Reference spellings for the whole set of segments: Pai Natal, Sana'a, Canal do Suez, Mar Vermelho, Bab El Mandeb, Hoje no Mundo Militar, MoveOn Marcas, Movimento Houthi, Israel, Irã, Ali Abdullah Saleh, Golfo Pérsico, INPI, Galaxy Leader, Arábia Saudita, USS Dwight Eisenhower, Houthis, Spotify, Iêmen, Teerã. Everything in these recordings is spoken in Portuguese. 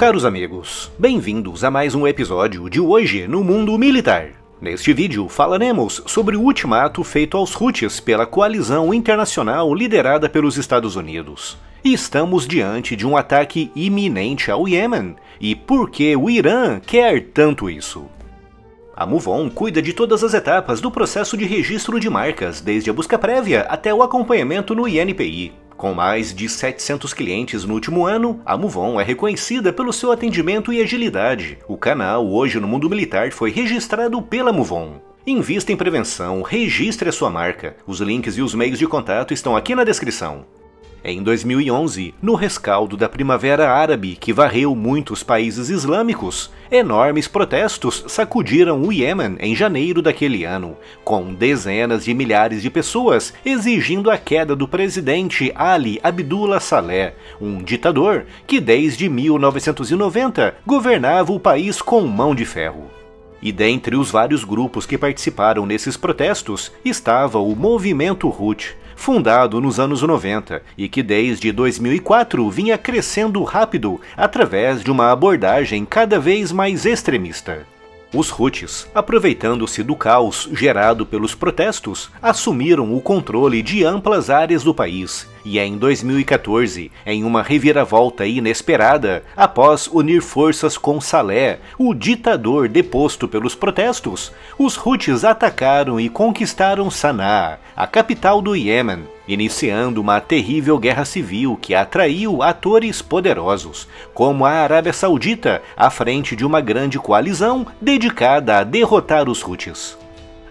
Caros amigos, bem-vindos a mais um episódio de Hoje no Mundo Militar. Neste vídeo falaremos sobre o ultimato feito aos Houthis pela coalizão internacional liderada pelos Estados Unidos. E estamos diante de um ataque iminente ao Iêmen, e por que o Irã quer tanto isso? A MoveOn cuida de todas as etapas do processo de registro de marcas, desde a busca prévia até o acompanhamento no INPI. Com mais de 700 clientes no último ano, a MoveOn é reconhecida pelo seu atendimento e agilidade. O canal Hoje no Mundo Militar foi registrado pela MoveOn. Invista em prevenção, registre a sua marca. Os links e os meios de contato estão aqui na descrição. Em 2011, no rescaldo da Primavera Árabe, que varreu muitos países islâmicos, enormes protestos sacudiram o Iêmen em janeiro daquele ano, com dezenas de milhares de pessoas exigindo a queda do presidente Ali Abdullah Saleh, um ditador que desde 1990 governava o país com mão de ferro. E dentre os vários grupos que participaram nesses protestos estava o Movimento Houthi, fundado nos anos 90 e que desde 2004 vinha crescendo rápido através de uma abordagem cada vez mais extremista. Os Houthis, aproveitando-se do caos gerado pelos protestos, assumiram o controle de amplas áreas do país. E em 2014, em uma reviravolta inesperada, após unir forças com Saleh, o ditador deposto pelos protestos, os Houthis atacaram e conquistaram Sana'a, a capital do Iêmen, iniciando uma terrível guerra civil que atraiu atores poderosos, como a Arábia Saudita, à frente de uma grande coalizão dedicada a derrotar os Houthis.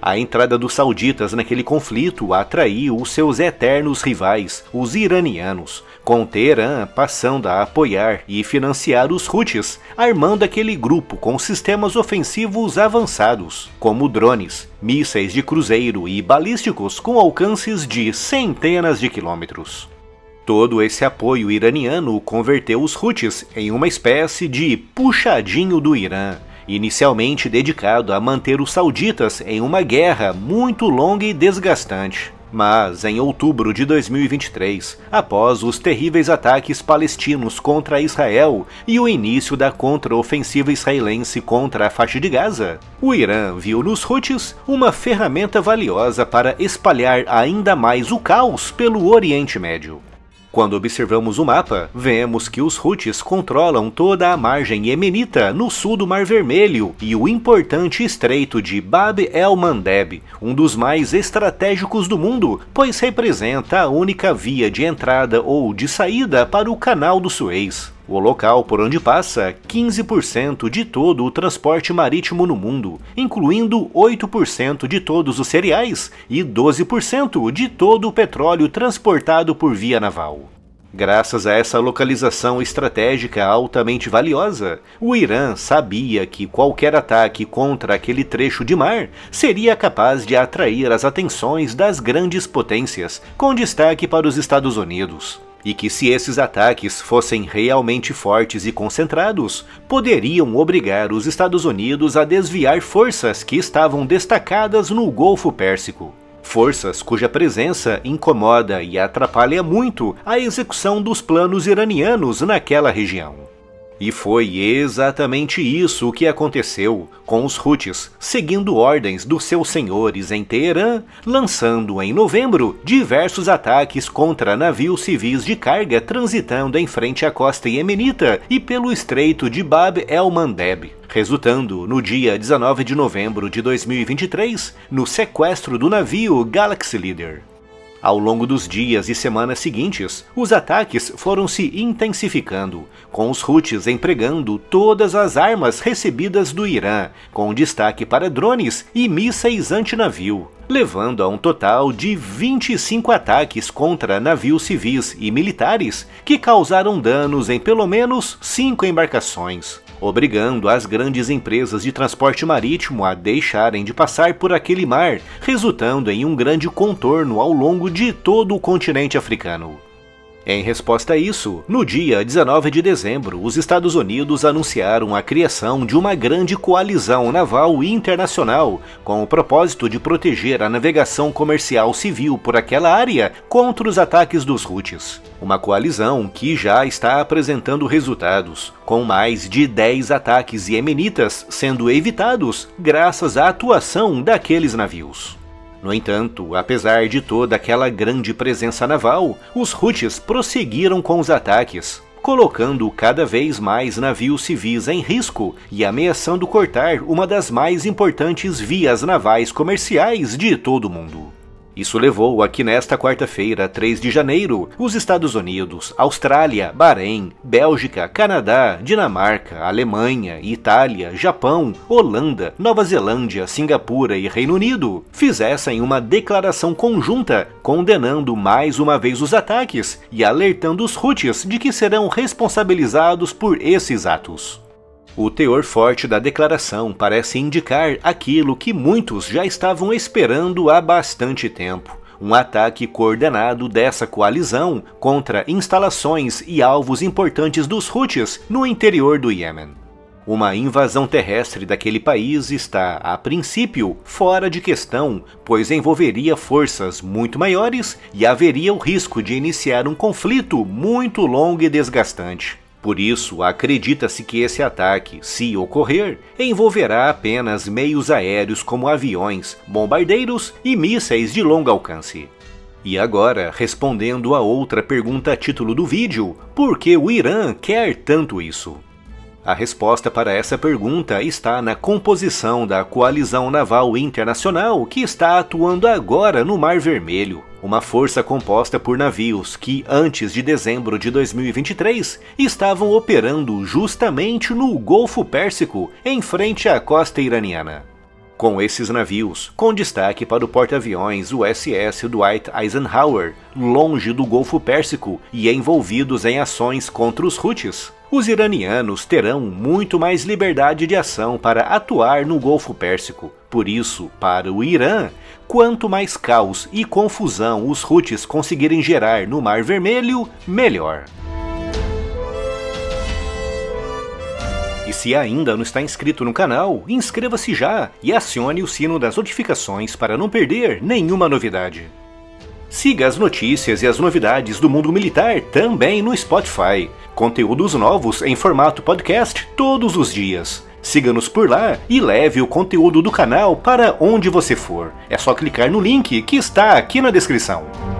A entrada dos sauditas naquele conflito atraiu os seus eternos rivais, os iranianos, com Teerã passando a apoiar e financiar os Houthis, armando aquele grupo com sistemas ofensivos avançados, como drones, mísseis de cruzeiro e balísticos com alcances de centenas de quilômetros. Todo esse apoio iraniano converteu os Houthis em uma espécie de puxadinho do Irã, inicialmente dedicado a manter os sauditas em uma guerra muito longa e desgastante. Mas, em outubro de 2023, após os terríveis ataques palestinos contra Israel e o início da contraofensiva israelense contra a faixa de Gaza, o Irã viu nos Houthis uma ferramenta valiosa para espalhar ainda mais o caos pelo Oriente Médio. Quando observamos o mapa, vemos que os Houthis controlam toda a margem iemenita no sul do Mar Vermelho e o importante estreito de Bab El Mandeb, um dos mais estratégicos do mundo, pois representa a única via de entrada ou de saída para o Canal do Suez, o local por onde passa 15% de todo o transporte marítimo no mundo, incluindo 8% de todos os cereais e 12% de todo o petróleo transportado por via naval. Graças a essa localização estratégica altamente valiosa, o Irã sabia que qualquer ataque contra aquele trecho de mar seria capaz de atrair as atenções das grandes potências, com destaque para os Estados Unidos. E que se esses ataques fossem realmente fortes e concentrados, poderiam obrigar os Estados Unidos a desviar forças que estavam destacadas no Golfo Pérsico. Forças cuja presença incomoda e atrapalha muito a execução dos planos iranianos naquela região. E foi exatamente isso que aconteceu, com os Houthis seguindo ordens dos seus senhores em Teerã, lançando em novembro diversos ataques contra navios civis de carga transitando em frente à costa iemenita e pelo estreito de Bab El Mandeb, resultando, no dia 19 de novembro de 2023, no sequestro do navio Galaxy Leader. Ao longo dos dias e semanas seguintes, os ataques foram se intensificando, com os Houthis empregando todas as armas recebidas do Irã, com destaque para drones e mísseis antinavio, levando a um total de 25 ataques contra navios civis e militares que causaram danos em pelo menos 5 embarcações, obrigando as grandes empresas de transporte marítimo a deixarem de passar por aquele mar, resultando em um grande contorno ao longo de todo o continente africano. Em resposta a isso, no dia 19 de dezembro, os Estados Unidos anunciaram a criação de uma grande coalizão naval internacional com o propósito de proteger a navegação comercial civil por aquela área contra os ataques dos Houthis. Uma coalizão que já está apresentando resultados, com mais de 10 ataques iemenitas sendo evitados graças à atuação daqueles navios. No entanto, apesar de toda aquela grande presença naval, os Houthis prosseguiram com os ataques, colocando cada vez mais navios civis em risco e ameaçando cortar uma das mais importantes vias navais comerciais de todo o mundo. Isso levou a que nesta quarta-feira, 3 de janeiro, os Estados Unidos, Austrália, Bahrein, Bélgica, Canadá, Dinamarca, Alemanha, Itália, Japão, Holanda, Nova Zelândia, Singapura e Reino Unido fizessem uma declaração conjunta condenando mais uma vez os ataques e alertando os Houthis de que serão responsabilizados por esses atos. O teor forte da declaração parece indicar aquilo que muitos já estavam esperando há bastante tempo: um ataque coordenado dessa coalizão contra instalações e alvos importantes dos Houthis no interior do Iêmen. Uma invasão terrestre daquele país está, a princípio, fora de questão, pois envolveria forças muito maiores e haveria o risco de iniciar um conflito muito longo e desgastante. Por isso, acredita-se que esse ataque, se ocorrer, envolverá apenas meios aéreos como aviões, bombardeiros e mísseis de longo alcance. E agora, respondendo a outra pergunta a título do vídeo: por que o Irã quer tanto isso? A resposta para essa pergunta está na composição da coalizão naval internacional que está atuando agora no Mar Vermelho. Uma força composta por navios que, antes de dezembro de 2023, estavam operando justamente no Golfo Pérsico, em frente à costa iraniana. Com esses navios, com destaque para o porta-aviões USS Dwight Eisenhower, longe do Golfo Pérsico e envolvidos em ações contra os Houthis, os iranianos terão muito mais liberdade de ação para atuar no Golfo Pérsico. Por isso, para o Irã, quanto mais caos e confusão os Houthis conseguirem gerar no Mar Vermelho, melhor. E se ainda não está inscrito no canal, inscreva-se já e acione o sino das notificações para não perder nenhuma novidade. Siga as notícias e as novidades do mundo militar também no Spotify. Conteúdos novos em formato podcast todos os dias. Siga-nos por lá e leve o conteúdo do canal para onde você for. É só clicar no link que está aqui na descrição.